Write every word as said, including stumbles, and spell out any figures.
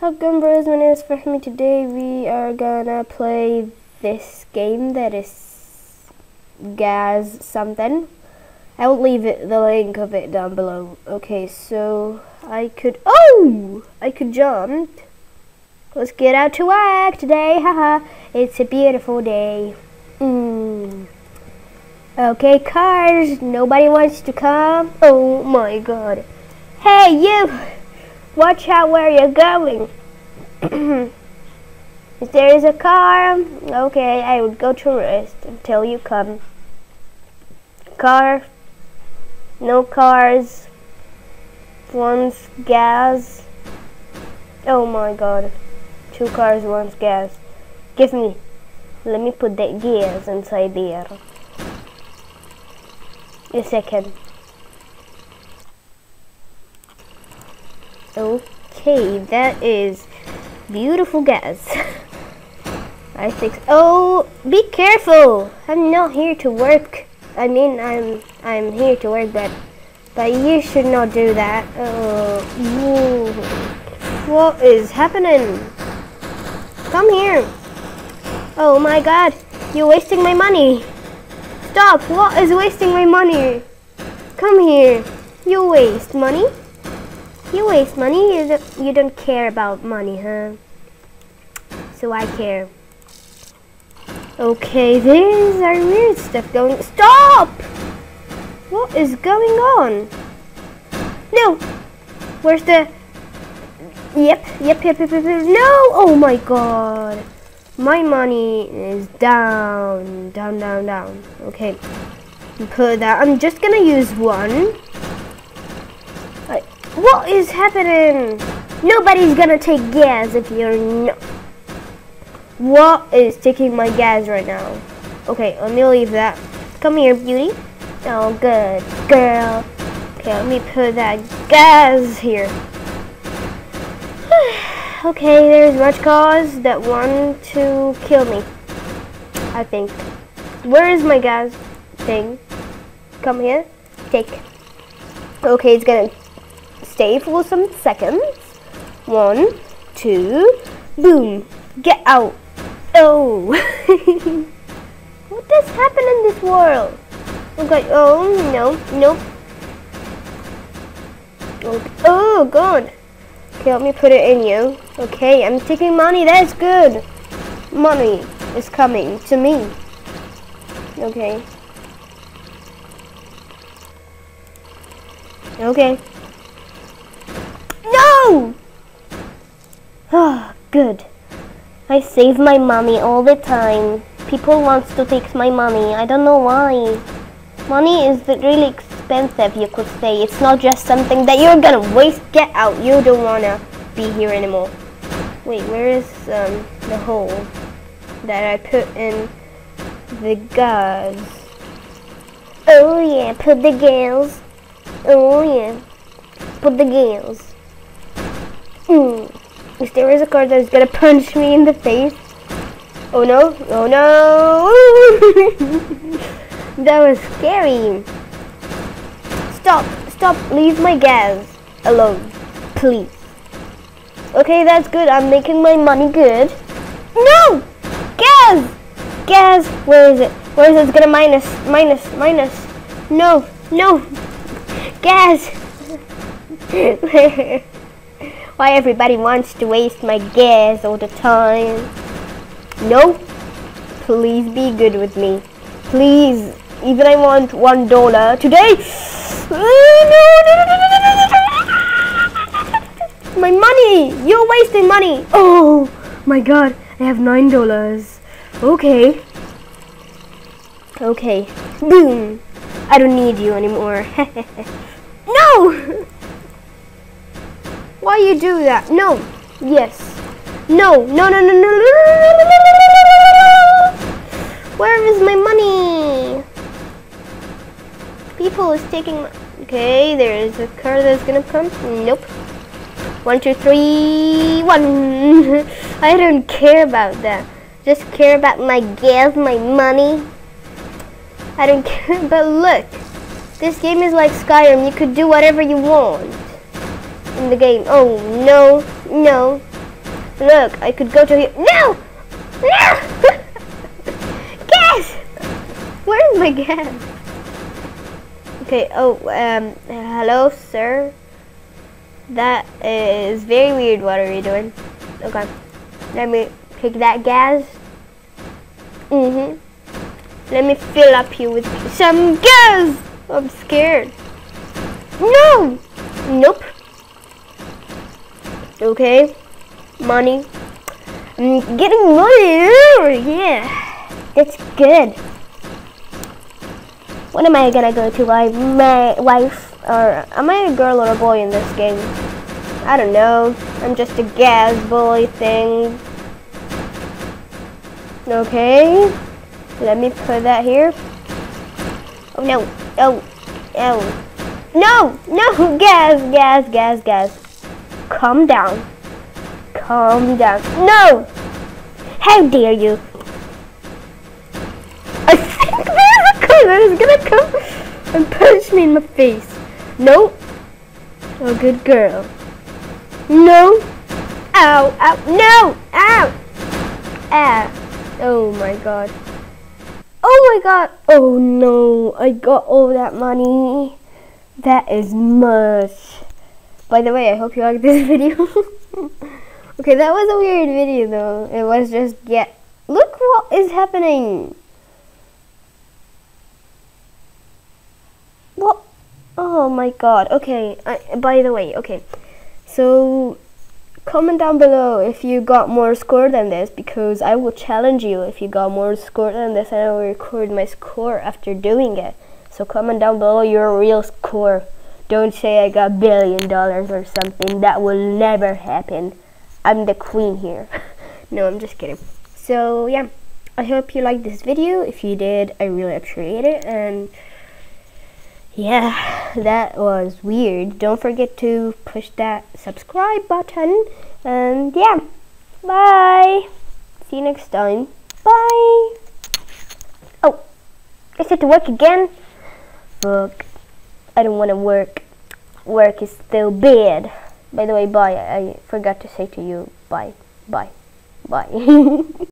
Welcome bros, my name is Fahmi. Today we are gonna play this game that is Gaz something. I will leave it, the link of it down below. Okay, so I could, oh! I could jump. Let's get out to work today, haha. It's a beautiful day. Mm. Okay, cars, nobody wants to come. Oh my god. Hey, you! Watch out where you're going. If there is a car, okay, I would go to rest until you come. Car, no cars, once gas. Oh my god, two cars, once gas. Give me, let me put that gas inside there. A second. Okay, that is beautiful gas. I think. Oh, be careful! I'm not here to work. I mean, I'm I'm here to work, but but you should not do that. Oh, whoa. What is happening? Come here! Oh my God! You're wasting my money! Stop! What is wasting my money? Come here! You waste money. You waste money, you don't, you don't care about money, huh? So I care. Okay, there's our weird stuff going- Stop! What is going on? No! Where's the- Yep, yep, yep, yep, yep, yep. No! Oh my god! My money is down, down, down, down. Okay, put that- I'm just gonna use one. What is happening? Nobody's gonna take gas if you're not. What is taking my gas right now? Okay, let me leave that. Come here, beauty. Oh, good girl. Okay, let me put that gas here. Okay, there's much cause that want to kill me, I think. Where is my gas thing? Come here. Take. Okay, it's gonna stay for some seconds. One, two, boom. Get out. Oh. What does happen in this world? Okay, oh, no, no. Okay. Oh, God. Okay, let me put it in you. Okay, I'm taking money. That's good. Money is coming to me. Okay. Okay. Oh, good. I save my money all the time. People wants to take my money. I don't know why. Money is really expensive, you could say. It's not just something that you're gonna waste. Get out. You don't wanna be here anymore. Wait, where is um, the hole that I put in the gas? Oh yeah, put the gas. Oh yeah, put the gas. Mm. If there is a car that's gonna punch me in the face. Oh no, oh no. That was scary. Stop, stop, leave my gas alone, please. Okay, that's good, I'm making my money good. No! Gas! Gas, where is it? Where is it? It's gonna minus, minus, minus. No, no. Gas! Why everybody wants to waste my gas all the time? No, please be good with me. Please, even I want one dollar today. My money, you're wasting money. Oh my god, I have nine dollars. Okay. Okay, boom. I don't need you anymore. No! Why you do that? No. Yes. No. No, no, no, no, no. Where is my money? People is taking my... Okay, there is a car that's gonna come. Nope. One, two, three, one. I don't care about that. Just care about my gas, my money. I don't care. But look. This game is like Skyrim. You could do whatever you want in the game. Oh no, no, Look, I could go to here. No! No! Gas! Where is my gas? Okay, oh, um, hello, sir. That is very weird. What are you doing? Okay, let me pick that gas. Mm-hmm. Let me fill up here with some gas. I'm scared. No! Nope. Okay. Money. I'm getting money. Yeah. That's good. What am I gonna go to? Like my wife? Or am I a girl or a boy in this game? I don't know. I'm just a gas boy thing. Okay. Let me put that here. Oh no. Oh. Oh. No, no, gas, gas, gas, gas. Calm down. Calm down. No! How dare you? I think there's a color is gonna come and punch me in my face. No. Oh, good girl. No. Ow, ow, no, ow. Ow. Oh my god. Oh my god. Oh no, I got all that money. That is much. By the way, I hope you liked this video. Okay, that was a weird video though. It was just, yeah. Look what is happening. What? Oh my god. Okay, I, by the way, okay. So, comment down below if you got more score than this, because I will challenge you if you got more score than this, and I will record my score after doing it. So comment down below your real score. Don't say I got billion dollars or something. That will never happen. I'm the queen here. No, I'm just kidding. So yeah, I hope you liked this video. If you did, I really appreciate it. And yeah, that was weird. Don't forget to push that subscribe button. And yeah, bye. See you next time. Bye. Oh, I said to work again. Book. I don't want to work. Work is still bad. By the way, bye. I forgot to say to you, bye, bye, bye.